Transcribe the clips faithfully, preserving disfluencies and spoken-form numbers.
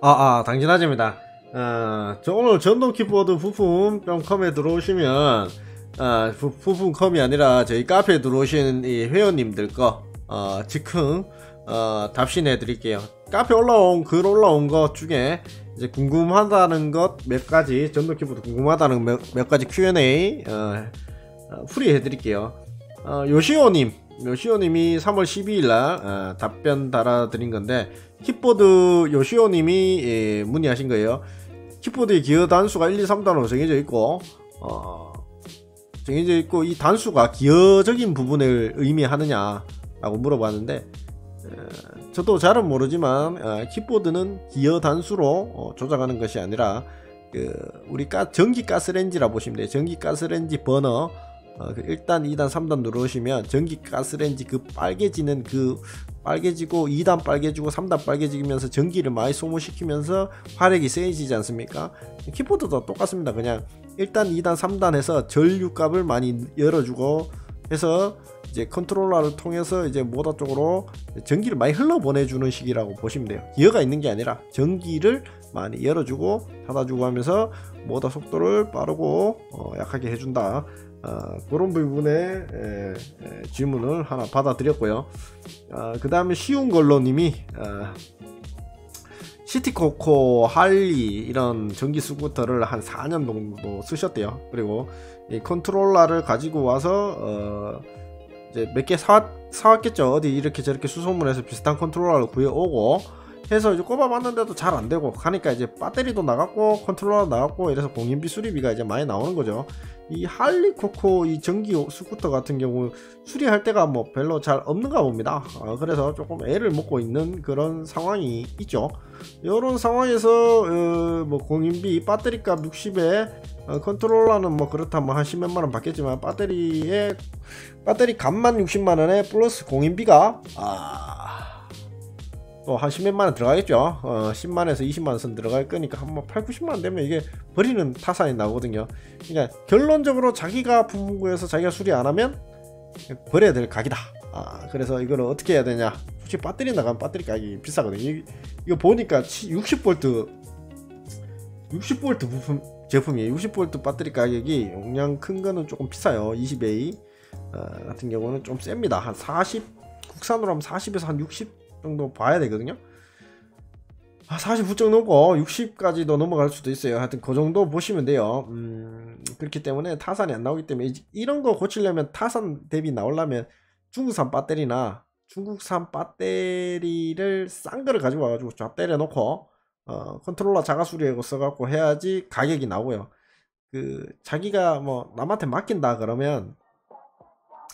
아아 당진아재입니다. 어, 저 오늘 전동 킥보드 부품 뿅컴에 들어오시면 어, 부, 부품컴이 아니라 저희 카페에 들어오신 이 회원님들 거 어, 즉흥 어, 답신해 드릴게요. 카페 올라온 글 올라온 것 중에 이제 궁금하다는 것 몇 가지, 전동 킥보드 궁금하다는 몇, 몇 가지 큐 앤 에이 어, 어, 풀이해 드릴게요. 어, 요시오님 요시오님이 삼월 십이일날 어, 답변 달아드린 건데, 킥보드 요시오님이 예, 문의하신 거예요. 킥보드의 기어 단수가 일, 이, 삼 단으로 정해져 있고 어, 정해져 있고 이 단수가 기어적인 부분을 의미하느냐 라고 물어봤는데, 어, 저도 잘은 모르지만 어, 킥보드는 기어 단수로 어, 조작하는 것이 아니라 그 우리 가, 전기 가스레인지라 보시면 돼요. 전기 가스레인지 버너 어, 그 일 단, 이 단, 삼 단 누르시면 전기 가스레인지 그 빨개지는 그 빨개지고 이 단 빨개지고 삼 단 빨개지면서 전기를 많이 소모시키면서 화력이 세지지 않습니까? 킥보드도 똑같습니다. 그냥 일 단, 이 단, 삼 단 해서 전류값을 많이 열어주고 해서 이제 컨트롤러를 통해서 이제 모터 쪽으로 전기를 많이 흘러보내주는 식이라고 보시면 돼요. 기어가 있는 게 아니라 전기를 많이 열어주고 닫아주고 하면서 모터 속도를 빠르고 어, 약하게 해준다. 어, 그런 부분에 에, 에, 질문을 하나 받아드렸고요. 어, 그 다음에 쉬운걸로님이 어, 시티코코, 할리 이런 전기 스쿠터를 한 사 년 정도 쓰셨대요. 그리고 이 컨트롤러를 가지고 와서 어, 이제 몇 개 사왔, 사왔겠죠. 어디 이렇게 저렇게 수소문해서 비슷한 컨트롤러를 구해오고 해서 이제 꼽아봤는데도 잘 안되고 가니까 이제 배터리도 나갔고 컨트롤러도 나갔고 이래서 공인비 수리비가 이제 많이 나오는거죠. 이 할리코코 이 전기 스쿠터 같은 경우 수리할 때가 뭐 별로 잘 없는가 봅니다. 아, 그래서 조금 애를 먹고 있는 그런 상황이 있죠. 이런 상황에서 어, 뭐 공인비 배터리값 육십에 어, 컨트롤러는 뭐 그렇다면 한 십몇만원 받겠지만 배터리에 배터리 값만 육십만원에 플러스 공인비가 아... 또 한 십몇만원 들어가겠죠. 어, 십만에서 이십만원 선 들어갈 거니까 한번 팔, 구십만원 되면 이게 버리는 타산이 나거든요. 그러니까 결론적으로 자기가 부품구에서 자기가 수리 안하면 버려야 될 각이다. 아, 그래서 이걸 어떻게 해야 되냐. 솔직히 배터리 나가면 배터리 가격이 비싸거든요. 이거 보니까 육십 볼트 육십 볼트 부품 제품이에요. 육십 볼트 배터리 가격이 용량 큰 거는 조금 비싸요. 이십 에이 어, 같은 경우는 좀 셉니다. 한 사십, 국산으로 하면 사십에서 한 육십 정도 봐야 되거든요. 아, 사십구 점 넘고 육십까지도 넘어갈 수도 있어요. 하여튼 그 정도 보시면 돼요. 음, 그렇기 때문에 타산이 안 나오기 때문에 이런 거 고치려면 타산 대비 나오려면 중국산 배터리나 중국산 배터리를 싼 거를 가지고 와가지고 쫙 때려놓고 어, 컨트롤러 자가 수리하고 써갖고 해야지 가격이 나오고요. 그 자기가 뭐 남한테 맡긴다 그러면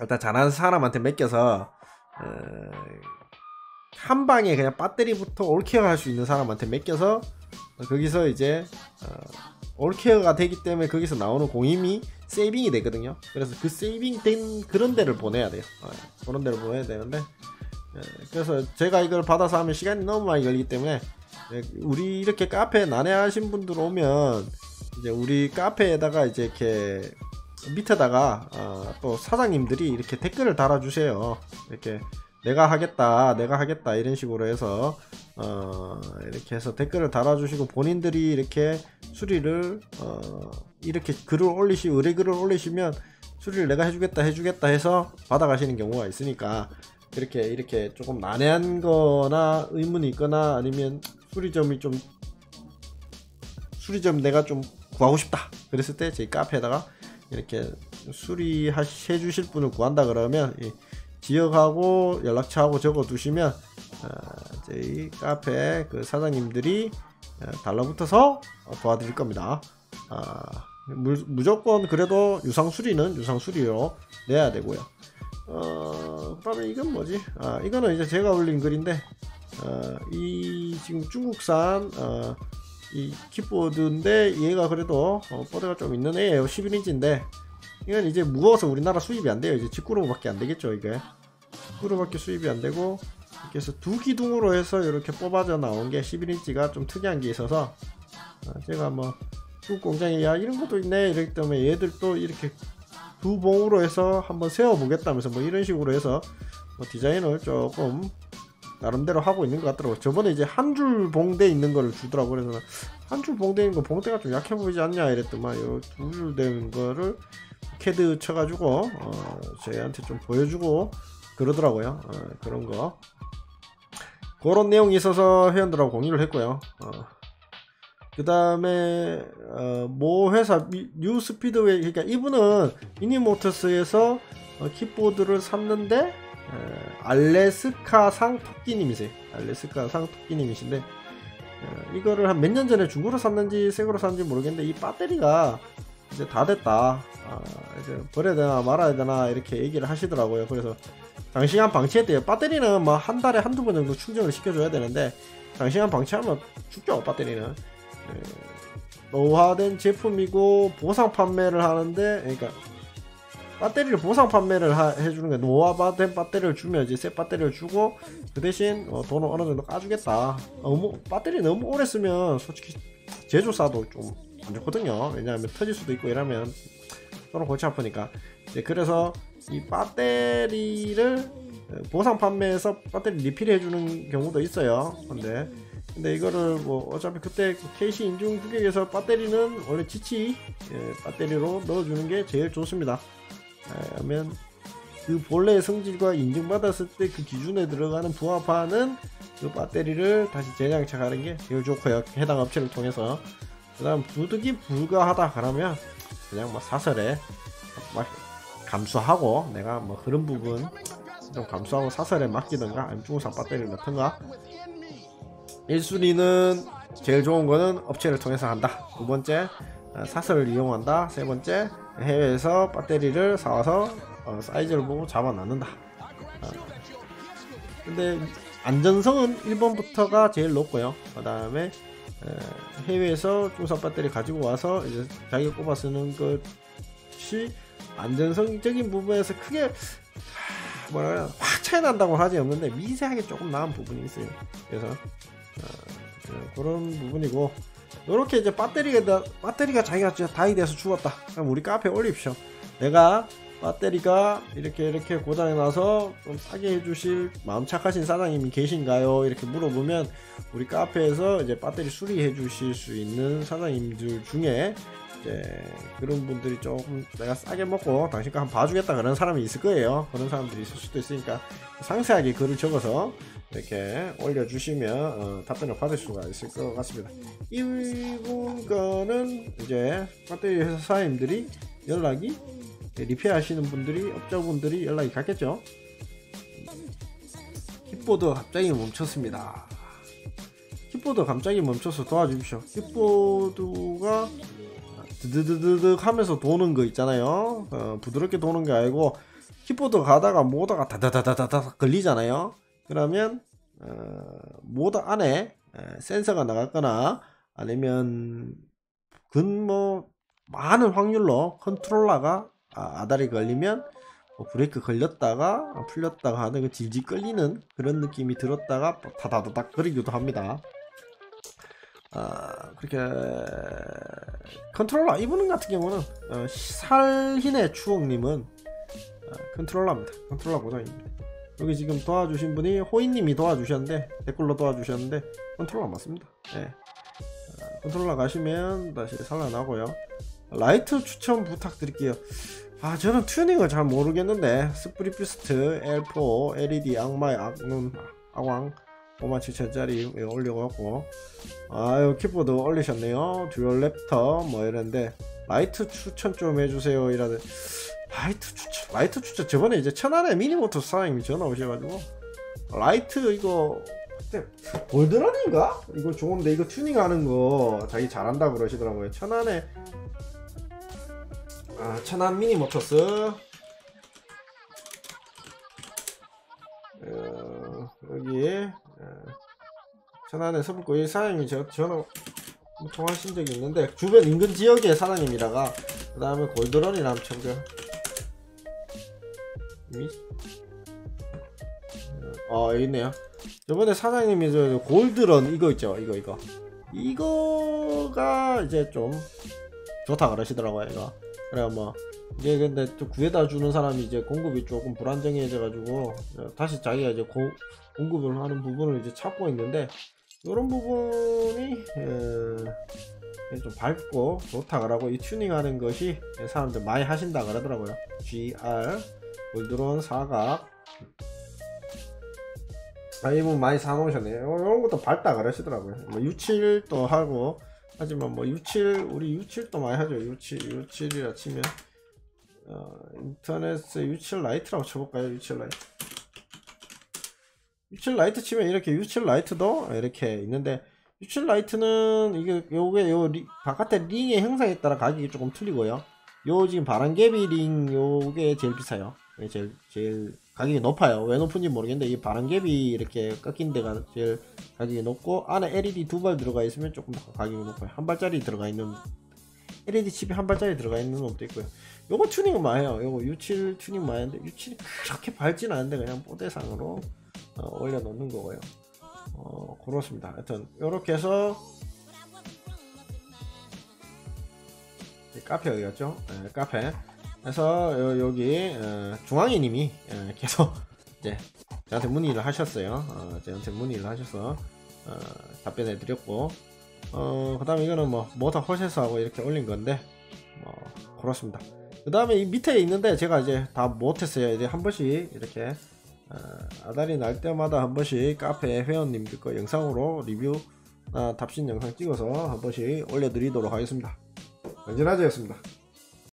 일단 잘하는 사람한테 맡겨서 어, 한 방에 그냥 배터리부터 올케어 할 수 있는 사람한테 맡겨서 거기서 이제 어, 올케어가 되기 때문에 거기서 나오는 공임이 세이빙이 되거든요. 그래서 그 세이빙 된 그런 데를 보내야 돼요. 어, 그런 데를 보내야 되는데 어, 그래서 제가 이걸 받아서 하면 시간이 너무 많이 걸리기 때문에 우리 이렇게 카페에 난해하신 분들 오면 이제 우리 카페에다가 이제 이렇게 밑에다가 어, 또 사장님들이 이렇게 댓글을 달아주세요. 이렇게 내가 하겠다 내가 하겠다 이런 식으로 해서 어, 이렇게 해서 댓글을 달아주시고 본인들이 이렇게 수리를 어, 이렇게 글을 올리시 의뢰글을 올리시면 수리를 내가 해주겠다 해주겠다 해서 받아가시는 경우가 있으니까 이렇게 이렇게 조금 난해한 거나 의문이 있거나 아니면 수리점이 좀 수리점 내가 좀 구하고 싶다 그랬을 때 저희 카페에다가 이렇게 수리해 주실 분을 구한다 그러면 이, 지역하고 연락처하고 적어두시면 어, 저희 카페 그 사장님들이 달라붙어서 도와드릴 겁니다. 어, 물, 무조건 그래도 유상 수리는 유상 수리로 내야 되고요. 어, 그다음에 이건 뭐지? 아, 이거는 이제 제가 올린 글인데 어, 이 지금 중국산 어, 이 킥보드인데 얘가 그래도 어, 버드가 좀 있는 애예요. 십일 인치인데. 이건 이제 무거워서 우리나라 수입이 안돼요. 이제 직구로밖에 안되겠죠. 이게 직구로밖에 수입이 안되고 이렇게 해서 두 기둥으로 해서 이렇게 뽑아져 나온게 십일 인치가 좀 특이한게 있어서 제가 한번 중국 공장에 야 이런것도 있네 이랬기 때문에 얘들도 이렇게 두 봉으로 해서 한번 세워보겠다면서 뭐 이런식으로 해서 뭐 디자인을 조금 나름대로 하고 있는 것 같더라고요. 저번에 이제 한 줄 봉대 있는 거를 주더라고. 그래서 한 줄 봉대 있는 거 봉대가 좀 약해 보이지 않냐 이랬더만 이 두 줄 된 거를 캐드 쳐가지고 어, 저희한테 좀 보여주고 그러더라고요. 어, 그런 거 그런 내용이 있어서 회원들하고 공유를 했고요. 어. 그 다음에 어, 모 회사 뉴 스피드웨이, 그러니까 이분은 이니모터스에서 어, 킥보드를 샀는데 에, 알래스카 상토끼님이세요. 알래스카 상토끼님이신데 에, 이거를 한 몇 년 전에 중고로 샀는지 새거로 샀는지 모르겠는데 이 배터리가 이제 다 됐다, 아, 이제 버려야 되나 말아야 되나 이렇게 얘기를 하시더라고요. 그래서 장시간 방치했대요. 배터리는 막 한 달에 한두 번 정도 충전을 시켜줘야 되는데 장시간 방치하면 죽죠. 배터리는 에, 노화된 제품이고 보상 판매를 하는데, 그러니까 배터리를 보상 판매를 하, 해주는 거야. 노화된 배터리를 주면 이제 새 배터리를 주고 그 대신 어, 돈을 어느 정도 까주겠다. 너무 배터리 너무 오래 쓰면 솔직히 제조사도 좀 안 좋거든요. 왜냐하면 터질 수도 있고 이러면 돈을 골치 아프니까. 이제 그래서 이 배터리를 보상 판매해서 배터리 리필해주는 경우도 있어요. 근데 근데 이거를 뭐 어차피 그때 케이씨 인증 규격에서 배터리는 원래 지치 예, 배터리로 넣어주는 게 제일 좋습니다. 하면 그 본래의 성질과 인증받았을 때 그 기준에 들어가는 부합하는 그 배터리를 다시 재장착하는 게 제일 좋고요. 해당 업체를 통해서. 그 다음 부득이 불가하다 그러면 그냥 뭐 사설에 막 감수하고 내가 뭐 흐름 부분 좀 감수하고 사설에 맡기던가 아니면 중고사 배터리를 넣던가. 일 순위는 제일 좋은 거는 업체를 통해서 한다. 두 번째 사설을 이용한다. 세 번째 해외에서 배터리를 사와서 어, 사이즈를 보고 잡아놨는다. 어. 근데 안전성은 일 번부터가 제일 높고요. 그 다음에 해외에서 중사 배터리 가지고 와서 이제 자기가 꼽아 쓰는 것이 안전성적인 부분에서 크게 뭐라 그래야 확 차이 난다고 하지 없는데 미세하게 조금 나은 부분이 있어요. 그래서 어, 그런 부분이고, 요렇게 이제 배터리가, 배터리가 자기가 진짜 다이 돼서 죽었다. 그럼 우리 카페에 올립시오. 내가 배터리가 이렇게 이렇게 고장이 나서 좀 싸게 해주실 마음 착하신 사장님이 계신가요? 이렇게 물어보면 우리 카페에서 이제 배터리 수리해 주실 수 있는 사장님들 중에 이제 그런 분들이 조금 내가 싸게 먹고 당신 거 한번 봐주겠다 그런 사람이 있을 거예요. 그런 사람들이 있을 수도 있으니까 상세하게 글을 적어서 이렇게 올려주시면 어, 답변을 받을 수가 있을 것 같습니다. 이분 거는 이제 배터리 회사님들이 연락이 리페어하시는 분들이 업자분들이 연락이 갔겠죠. 킥보드 갑자기 멈췄습니다. 킥보드 갑자기 멈춰서 도와주십시오. 킥보드가 드드드드득 하면서 도는 거 있잖아요. 어, 부드럽게 도는 게 아니고 킥보드 가다가 모다가 다다다다다 걸리잖아요. 그러면 어, 모터 안에 센서가 나갔거나 아니면 근뭐 많은 확률로 컨트롤러가 아, 아다리 걸리면 뭐 브레이크 걸렸다가 아, 풀렸다가 하는 그 질질 끌리는 그런 느낌이 들었다가 다다다닥 거리기도 합니다. 아, 그렇게 컨트롤러 이분 같은 경우는 어, 살흰의 추억님은 어, 컨트롤러입니다. 컨트롤러 고장입니다. 여기 지금 도와주신 분이 호이님이 도와주셨는데 댓글로 도와주셨는데 컨트롤러 맞습니다. 네. 컨트롤러 가시면 다시 살아나고요. 라이트 추천 부탁드릴게요. 아, 저는 튜닝을 잘 모르겠는데 스프릿피스트 엘 사 엘이디 악마의 악눈 악왕 오만 칠천짜리 올려갖고 아유 킥보드 올리셨네요. 듀얼 랩터 뭐 이런데 라이트 추천 좀 해주세요 이라는. 라이트 추천, 라이트 추천. 저번에 이제 천안에 미니모터 사장님이 전화 오셔가지고 라이트 이거 그때 볼드런인가? 이거 좋은데 이거 튜닝하는 거 자기 잘한다 그러시더라고요. 천안에 아, 천안 미니모터스 어, 여기 어, 천안에 서북구 사장님이 전화 통화하신 적이 있는데 주변 인근 지역의 사장님이라가 그 다음에 골드런이라면 참겨. 어 여기 있네요. 저번에 사장님이 저 골드런 이거 있죠, 이거 이거 이거가 이제 좀 좋다 그러시더라고요. 이거 그래요. 뭐 이게 근데 또 구해다 주는 사람이 이제 공급이 조금 불안정해져 가지고 다시 자기가 이제 고, 공급을 하는 부분을 이제 찾고 있는데, 이런 부분이 에, 좀 밝고 좋다 그러고, 이 튜닝하는 것이 사람들 많이 하신다 그러더라고요. 지알 물드론 사각, 아, 이분 많이 사놓으셨네요. 이런 것도 밝다 그러시더라고요. 뭐 유칠도 하고, 하지만 뭐 유칠, 우리 유칠도 많이 하죠. 유칠, 유칠이라 치면 어, 인터넷에 유칠 라이트라고 쳐볼까요? 유칠 라이트. 유칠 라이트 치면 이렇게 유칠 라이트도 이렇게 있는데, 유칠 라이트는 이게 요게 요 리, 바깥에 링의 형상에 따라 가격이 조금 틀리고요. 요 지금 바람개비 링 요게 제일 비싸요. 제일 제일 가격이 높아요. 왜 높은지 모르겠는데, 이 바람개비 이렇게 꺾인 데가 제일 가격이 높고, 안에 엘이디 두 발 들어가 있으면 조금 더 가격이 높아요. 한 발짜리 들어가 있는 엘이디 칩이 한 발짜리 들어가 있는 놈도 있고요. 요거 튜닝은 많이 해요. 요거 유칠 튜닝 많이 하는데, 유칠이 그렇게 밝진 않은데 그냥 뽀대상으로 어, 올려놓는 거고요. 어, 그렇습니다. 하여튼 요렇게 해서 카페 어디갔죠? 네, 카페 그래서 요, 여기 어, 중앙이님이 예, 계속 이제 저한테 문의를 하셨어요. 어, 저한테 문의를 하셔서 어, 답변해 드렸고, 어, 그 다음에 이거는 뭐 모터 홀셋하고 이렇게 올린 건데, 뭐 그렇습니다. 그 다음에 이 밑에 있는데 제가 이제 다 못했어요. 이제 한 번씩 이렇게 어, 아다리 날 때마다 한 번씩 카페 회원님들 거 영상으로 리뷰 나 답신 영상 찍어서 한 번씩 올려드리도록 하겠습니다. 안전하자였습니다.